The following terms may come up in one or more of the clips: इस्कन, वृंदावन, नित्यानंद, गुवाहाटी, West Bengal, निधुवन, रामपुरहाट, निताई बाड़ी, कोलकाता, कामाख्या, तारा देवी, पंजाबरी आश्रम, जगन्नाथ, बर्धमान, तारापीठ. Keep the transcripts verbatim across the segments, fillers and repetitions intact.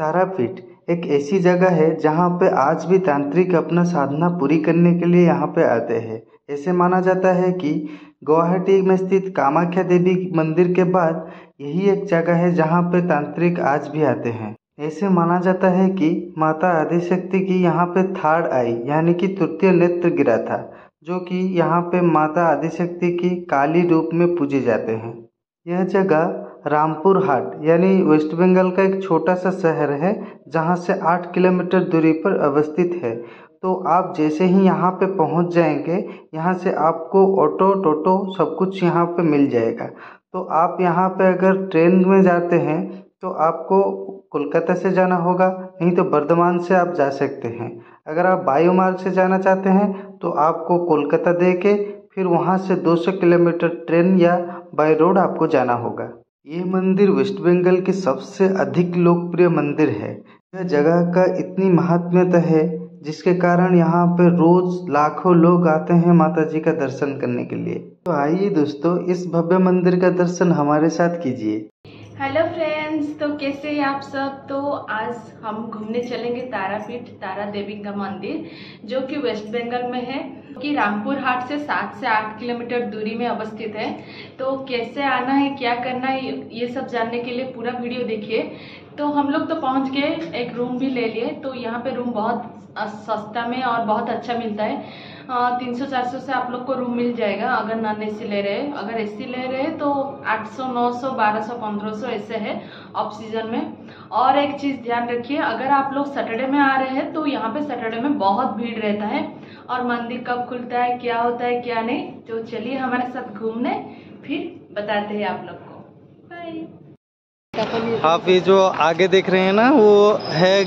तारापीठ एक ऐसी जगह है जहाँ पे आज भी तांत्रिक अपना साधना पूरी करने के लिए यहाँ पे आते हैं। ऐसे माना जाता है कि गुवाहाटी में स्थित कामाख्या देवी मंदिर के बाद यही एक जगह है जहाँ पे तांत्रिक आज भी आते हैं। ऐसे माना जाता है कि माता आदिशक्ति की यहाँ पे थाड़ आई यानी कि तृतीय नेत्र गिरा था, जो कि यहाँ पे माता आदिशक्ति की काली रूप में पूजे जाते हैं। यह जगह रामपुरहाट यानी वेस्ट बंगाल का एक छोटा सा शहर है जहाँ से आठ किलोमीटर दूरी पर अवस्थित है। तो आप जैसे ही यहाँ पे पहुँच जाएंगे, यहाँ से आपको ऑटो टोटो सब कुछ यहाँ पे मिल जाएगा। तो आप यहाँ पे अगर ट्रेन में जाते हैं तो आपको कोलकाता से जाना होगा, नहीं तो बर्धमान से आप जा सकते हैं। अगर आप वायु मार्ग से जाना चाहते हैं तो आपको कोलकाता दे के फिर वहाँ से दो सौ किलोमीटर ट्रेन या बाई रोड आपको जाना होगा। ये मंदिर वेस्ट बंगाल के सबसे अधिक लोकप्रिय मंदिर है। यह जगह का इतनी महात्म्यता है जिसके कारण यहाँ पर रोज लाखों लोग आते हैं माता जी का दर्शन करने के लिए। तो आइए दोस्तों, इस भव्य मंदिर का दर्शन हमारे साथ कीजिए। हेलो फ्रेंड्स, तो कैसे हैं आप सब। तो आज हम घूमने चलेंगे तारापीठ, तारा देवी का मंदिर, जो कि वेस्ट बंगाल में है, कि रामपुर हाट से सात से आठ किलोमीटर दूरी में अवस्थित है। तो कैसे आना है, क्या करना है, ये सब जानने के लिए पूरा वीडियो देखिए। तो हम लोग तो पहुंच गए, एक रूम भी ले लिए। तो यहाँ पे रूम बहुत सस्ता में और बहुत अच्छा मिलता है, तीन सौ चार सौ से आप लोग को रूम मिल जाएगा अगर नॉन ए सी ले रहे। अगर ए सी ले रहे तो आठ सौ नौ सौ बारह सौ पंद्रह सौ ऐसे है ऑफ सीजन में। और एक चीज़ ध्यान रखिए, अगर आप लोग सैटरडे में आ रहे हैं तो यहाँ पे सैटरडे में बहुत भीड़ रहता है, और मंदिर कब खुलता है, क्या होता है, क्या नहीं। तो चलिए हमारे साथ घूमने, फिर बताते हैं आप लोग को। बाय। आप ये जो आगे देख रहे हैं ना, वो है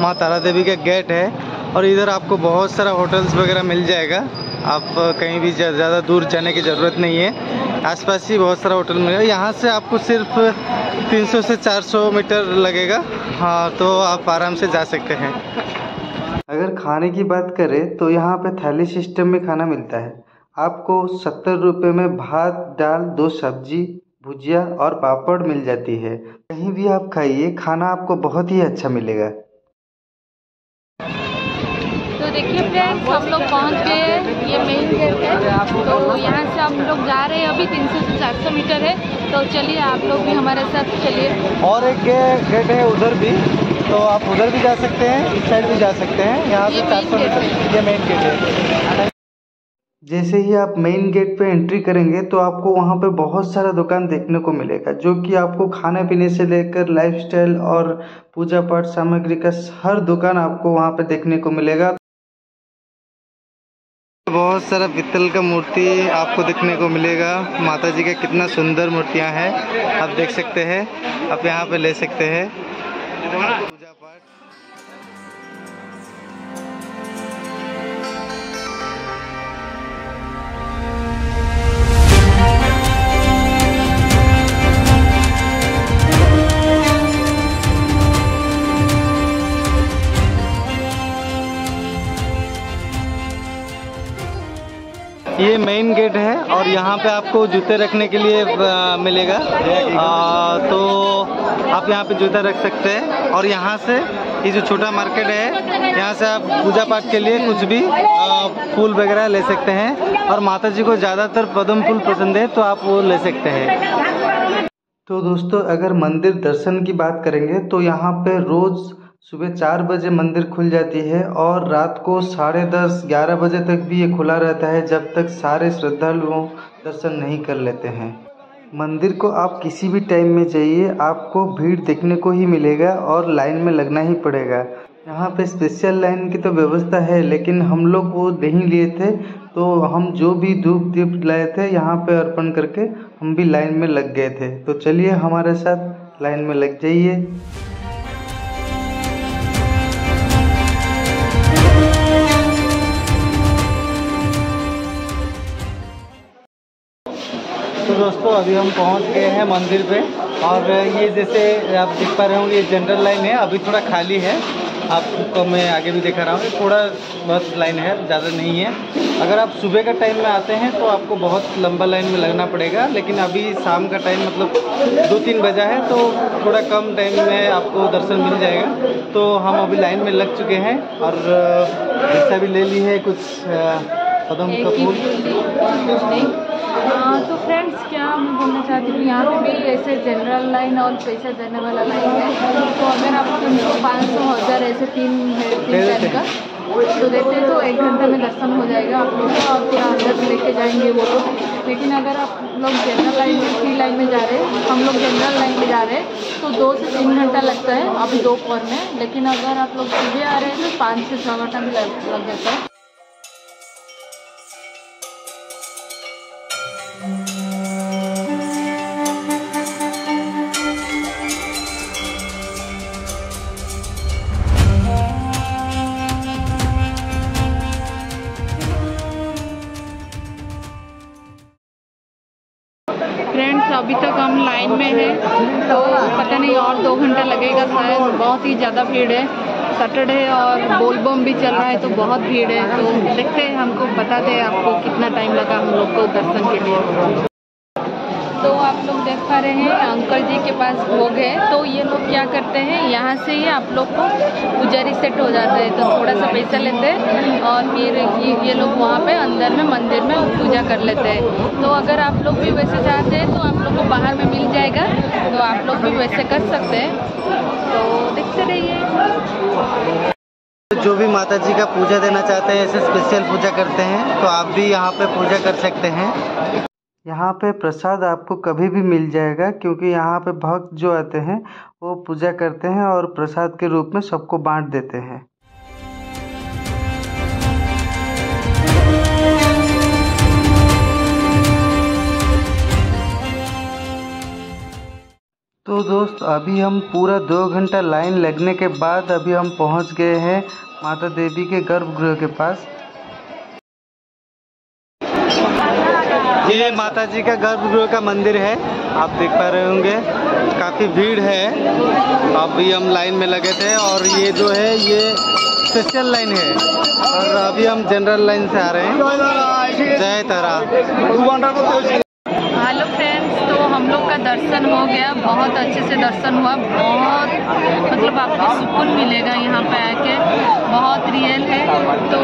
माँ तारा देवी का गेट है, और इधर आपको बहुत सारा होटल्स वगैरह मिल जाएगा। आप कहीं भी ज़्यादा दूर जाने की ज़रूरत नहीं है, आसपास ही बहुत सारा होटल मिलेगा। यहाँ से आपको सिर्फ तीन सौ से चार सौ मीटर लगेगा। हाँ, तो आप आराम से जा सकते हैं। अगर खाने की बात करें तो यहाँ पे थाली सिस्टम में खाना मिलता है। आपको सत्तर रुपये में भात, दाल, दो सब्जी, भुजिया और पापड़ मिल जाती है। कहीं भी आप खाइए, खाना आपको बहुत ही अच्छा मिलेगा। देखिए फ्रेंड्स, हम लोग पहुंच गए, ये मेन गेट है। तो यहाँ से हम लोग जा रहे हैं, अभी तीन सौ से चार सौ मीटर है। तो चलिए आप लोग भी हमारे साथ चलिए। और एक गेट है उधर भी, तो आप उधर भी जा सकते हैं, इस साइड भी जा सकते हैं। यहाँ से चार सौ मीटर ये मेन गेट है। जैसे ही आप मेन गेट पे एंट्री करेंगे तो आपको वहाँ पे बहुत सारा दुकान देखने को मिलेगा, जो कि आपको खाने पीने से लेकर लाइफस्टाइल और पूजा पाठ सामग्री का हर दुकान आपको वहाँ पे देखने को मिलेगा। बहुत सारा पित्तल का मूर्ति आपको देखने को मिलेगा। माता जी का कितना सुंदर मूर्तियां हैं, आप देख सकते हैं। आप यहां पे ले सकते हैं पूजा पाठ। ये मेन गेट है, और यहाँ पे आपको जूते रखने के लिए आ, मिलेगा। आ, तो आप यहाँ पे जूता रख सकते हैं। और यहाँ से ये जो छोटा मार्केट है, यहाँ से आप पूजा पाठ के लिए कुछ भी आ, फूल वगैरह ले सकते हैं। और माता जी को ज़्यादातर पद्म फूल पसंद है, तो आप वो ले सकते हैं। तो दोस्तों, अगर मंदिर दर्शन की बात करेंगे तो यहाँ पे रोज़ सुबह चार बजे मंदिर खुल जाती है, और रात को साढ़े दस ग्यारह बजे तक भी ये खुला रहता है, जब तक सारे श्रद्धालुओं दर्शन नहीं कर लेते हैं। मंदिर को आप किसी भी टाइम में जाइए, आपको भीड़ देखने को ही मिलेगा और लाइन में लगना ही पड़ेगा। यहाँ पे स्पेशल लाइन की तो व्यवस्था है, लेकिन हम लोग वो नहीं लिए थे। तो हम जो भी धूप दीप लाए थे यहाँ पे अर्पण करके, हम भी लाइन में लग गए थे। तो चलिए हमारे साथ लाइन में लग जाइए। दोस्तों, अभी हम पहुंच गए हैं मंदिर पे, और ये जैसे आप देख पा रहे होंगे, ये जनरल लाइन है। अभी थोड़ा खाली है, आपको मैं आगे भी दिखा रहा हूँ। थोड़ा बहुत लाइन है, ज़्यादा नहीं है। अगर आप सुबह का टाइम में आते हैं तो आपको बहुत लंबा लाइन में लगना पड़ेगा, लेकिन अभी शाम का टाइम मतलब दो तीन बजा है तो थोड़ा कम टाइम में आपको दर्शन मिल जाएगा। तो हम अभी लाइन में लग चुके हैं और रिक्शा भी ले ली है कुछ कदम कपूर। तो फ्रेंड्स क्या मैं बोलना चाहती हूँ, यहाँ पे भी ऐसे जनरल लाइन और पैसा देने वाला लाइन है। तो अगर आपको पाँच सौ हज़ार ऐसे तीन है तीन लाइन का तो देते हैं तो एक घंटे में दर्शन हो जाएगा आप लोग का और पूरा अंदर लेके जाएंगे वो लोग। लेकिन अगर आप लोग जनरल लाइन में फ्री लाइन में जा रहे हैं, हम लोग जनरल लाइन में जा रहे हैं तो दो से तीन घंटा लगता है अभी दोपहर में। लेकिन अगर आप लोग सुबह आ रहे हैं तो पाँच से छः घंटा भी लग जाता है। अभी तक हम लाइन में हैं तो पता नहीं और दो घंटा लगेगा शायद। बहुत ही ज़्यादा भीड़ है, सैटरडे और बोलबम भी चल रहा है तो बहुत भीड़ है। तो देखते हैं, हमको बताते हैं आपको कितना टाइम लगा हम लोग को दर्शन के लिए। तो आप लोग देख पा रहे हैं अंकल जी के पास भोग है तो ये लोग क्या करते हैं, यहाँ से ही आप लोग को पुजारी सेट हो जाता है तो थोड़ा सा पैसा लेते हैं और फिर ये लोग वहाँ पे अंदर में मंदिर में पूजा कर लेते हैं। तो अगर आप लोग भी वैसे चाहते हैं तो आप लोग को बाहर में मिल जाएगा, तो आप लोग भी वैसे कर सकते हैं। तो देखते रहिए। जो भी माता जी का पूजा देना चाहते हैं ऐसे स्पेशल पूजा करते हैं तो आप भी यहाँ पे पूजा कर सकते हैं। यहाँ पे प्रसाद आपको कभी भी मिल जाएगा क्योंकि यहाँ पे भक्त जो आते हैं वो पूजा करते हैं और प्रसाद के रूप में सबको बांट देते हैं। तो दोस्त अभी हम पूरा दो घंटा लाइन लगने के बाद अभी हम पहुँच गए हैं माता देवी के गर्भगृह के पास। ये माता जी का गर्भगृह का मंदिर है, आप देख पा रहे होंगे काफ़ी भीड़ है। अभी हम लाइन में लगे थे और ये जो है ये स्पेशल लाइन है और अभी हम जनरल लाइन से आ रहे हैं। जय तारा। हेलो फ्रेंड्स, तो हम लोग का दर्शन हो गया, बहुत अच्छे से दर्शन हुआ। बहुत मतलब आपको सुकून मिलेगा यहाँ पे आके, बहुत रियल है। तो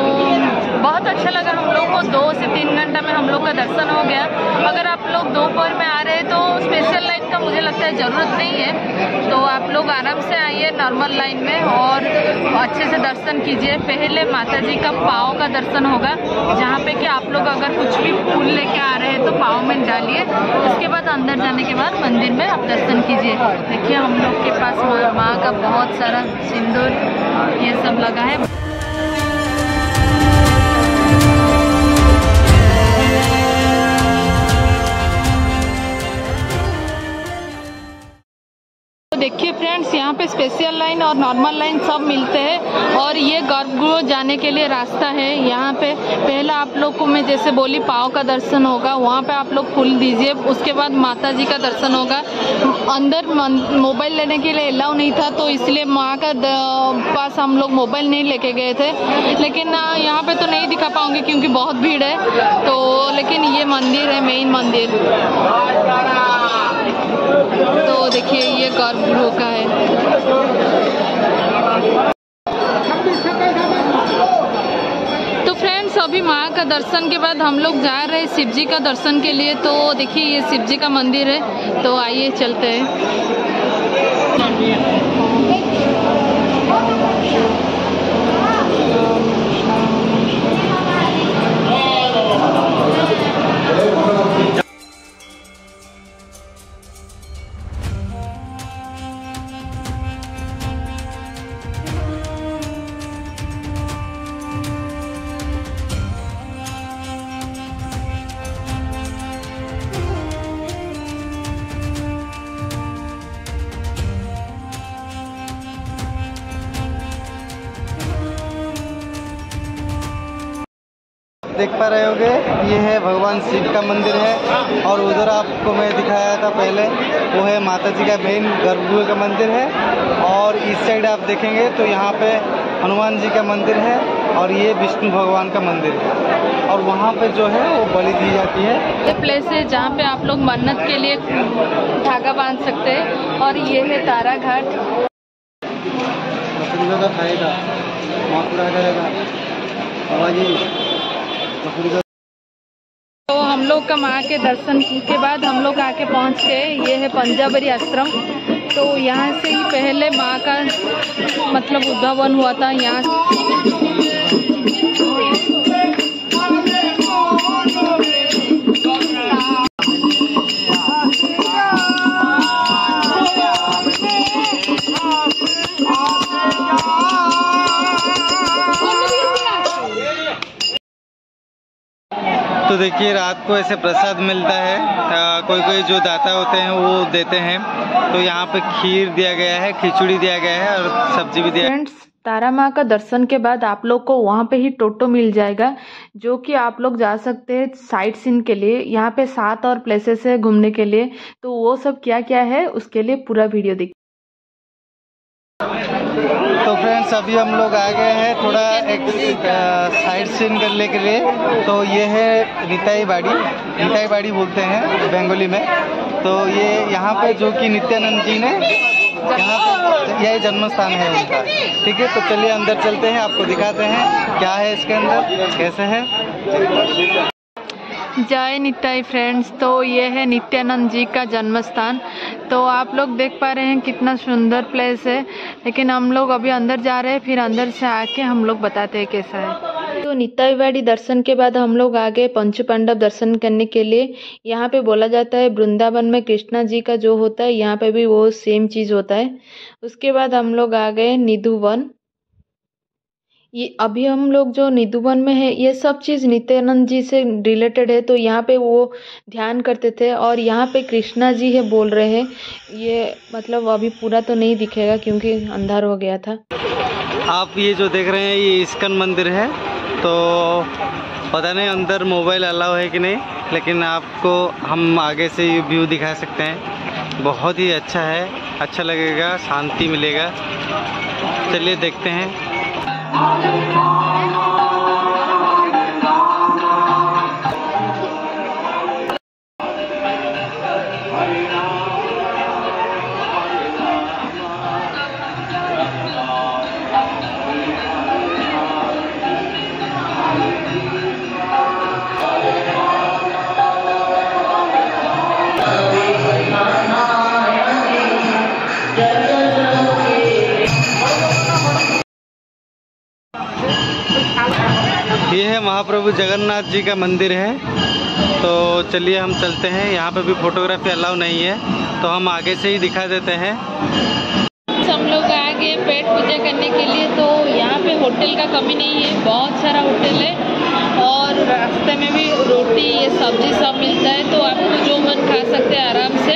बहुत अच्छा लगा हम लोग को, दो से तीन घंटा में हम लोग का दर्शन हो गया। अगर आप लोग दोपहर में आ रहे हैं तो स्पेशल लाइन का मुझे लगता है ज़रूरत नहीं है। तो आप लोग आराम से आइए नॉर्मल लाइन में और अच्छे से दर्शन कीजिए। पहले माता जी का पाँव का दर्शन होगा जहाँ पे कि आप लोग अगर कुछ भी फूल लेके आ रहे हैं तो पाँव में डालिए। उसके बाद अंदर जाने के बाद मंदिर में आप दर्शन कीजिए। देखिए हम लोग के पास माँ माँ का बहुत सारा सिंदूर ये सब लगा है। देखिए फ्रेंड्स यहाँ पे स्पेशल लाइन और नॉर्मल लाइन सब मिलते हैं और ये गर्भगृह जाने के लिए रास्ता है। यहाँ पे पहला आप लोग को मैं जैसे बोली पाँव का दर्शन होगा, वहाँ पे आप लोग फूल दीजिए। उसके बाद माता जी का दर्शन होगा। अंदर मोबाइल लेने के लिए अलाउ नहीं था तो इसलिए माँ का पास हम लोग मोबाइल नहीं लेके गए थे, लेकिन यहाँ पर तो नहीं दिखा पाऊँगी क्योंकि बहुत भीड़ है। तो लेकिन ये मंदिर है मेन मंदिर, तो देखिए ये गर्भगृह का है। तो फ्रेंड्स अभी माँ का दर्शन के बाद हम लोग जा रहे हैं शिव जी का दर्शन के लिए। तो देखिए ये शिव जी का मंदिर है तो आइए चलते हैं। देख पा रहे होगे ये है भगवान शिव का मंदिर है और उधर आपको मैं दिखाया था पहले वो है माता जी का मेन गर्भगृह का मंदिर है। और इस साइड आप देखेंगे तो यहाँ पे हनुमान जी का मंदिर है और ये विष्णु भगवान का मंदिर है। और वहाँ पे जो है वो बलि दी जाती है। ये प्लेस है जहाँ पे आप लोग मन्नत के लिए धागा बांध सकते हैं। और ये है तारा घाट। खाएगा पूरा करेगा और तो हम लोग का माँ के दर्शन के बाद हम लोग आके पहुँच गए। ये है पंजाबरी आश्रम। तो यहाँ से ही पहले माँ का मतलब उद्भवन हुआ था। यहाँ तो देखिए रात को ऐसे प्रसाद मिलता है। आ, कोई कोई जो दाता होते हैं वो देते हैं। तो यहाँ पे खीर दिया गया है, खिचड़ी दिया गया है और सब्जी भी दिया। फ्रेंड्स, तारा माँ का दर्शन के बाद आप लोग को वहाँ पे ही टोटो मिल जाएगा, जो कि आप लोग जा सकते हैं साइट सीन के लिए। यहाँ पे सात और प्लेसेस है घूमने के लिए। तो वो सब क्या क्या है उसके लिए पूरा वीडियो देखिए। तो फ्रेंड्स, अभी हम लोग आ गए हैं थोड़ा एक साइड सीन करने के लिए। तो ये है निताई बाड़ी, निताई बाड़ी बोलते हैं बंगाली में। तो ये यहाँ पे जो कि नित्यानंद जी ने यहाँ पे यह जन्म स्थान है उनका। ठीक है, तो चलिए अंदर चलते हैं, आपको दिखाते हैं क्या है इसके अंदर, कैसे है। जय नित्याई फ्रेंड्स। तो ये है नित्यानंद जी का जन्मस्थान। तो आप लोग देख पा रहे हैं कितना सुंदर प्लेस है। लेकिन हम लोग अभी अंदर जा रहे हैं, फिर अंदर से आके हम लोग बताते हैं कैसा है। तो नित्याई वाड़ी दर्शन के बाद हम लोग आ गए पंचपांडव दर्शन करने के लिए। यहाँ पे बोला जाता है वृंदावन में कृष्णा जी का जो होता है यहाँ पे भी वो सेम चीज़ होता है। उसके बाद हम लोग आ गए निधुवन। ये अभी हम लोग जो निधुवन में है ये सब चीज़ नित्यानंद जी से रिलेटेड है। तो यहाँ पे वो ध्यान करते थे और यहाँ पे कृष्णा जी है बोल रहे हैं। ये मतलब अभी पूरा तो नहीं दिखेगा क्योंकि अंधार हो गया था। आप ये जो देख रहे हैं ये इस्कन मंदिर है। तो पता नहीं अंदर मोबाइल अलाउ है कि नहीं, लेकिन आपको हम आगे से ये व्यू दिखा सकते हैं। बहुत ही अच्छा है, अच्छा लगेगा, शांति मिलेगा। चलिए देखते हैं। ये है महाप्रभु जगन्नाथ जी का मंदिर है। तो चलिए हम चलते हैं। यहाँ पे भी फोटोग्राफी अलाउ नहीं है तो हम आगे से ही दिखा देते हैं। हम लोग आगे पेट पूजा करने के लिए। तो यहाँ पे होटल का कमी नहीं है, बहुत सारा होटल है और रास्ते में भी रोटी ये सब्जी सब मिलता है। तो आपको जो मन खा सकते हैं आराम से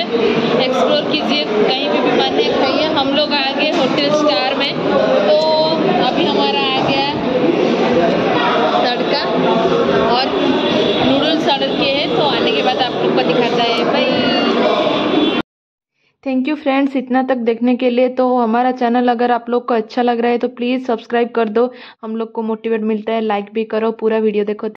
एक्सप्लोर कीजिए, कहीं भी बीमारी खाइए। हम लोग आगे होटल स्टार में। तो अभी हमारा आ गया तड़का और नूडल्स ऑर्डर किए हैं। तो आने के बाद आप लोग को दिखाता है। भाई थैंक यू फ्रेंड्स इतना तक देखने के लिए। तो हमारा चैनल अगर आप लोग को अच्छा लग रहा है तो प्लीज़ सब्सक्राइब कर दो। हम लोग को मोटिवेट मिलता है, लाइक भी करो, पूरा वीडियो देखो।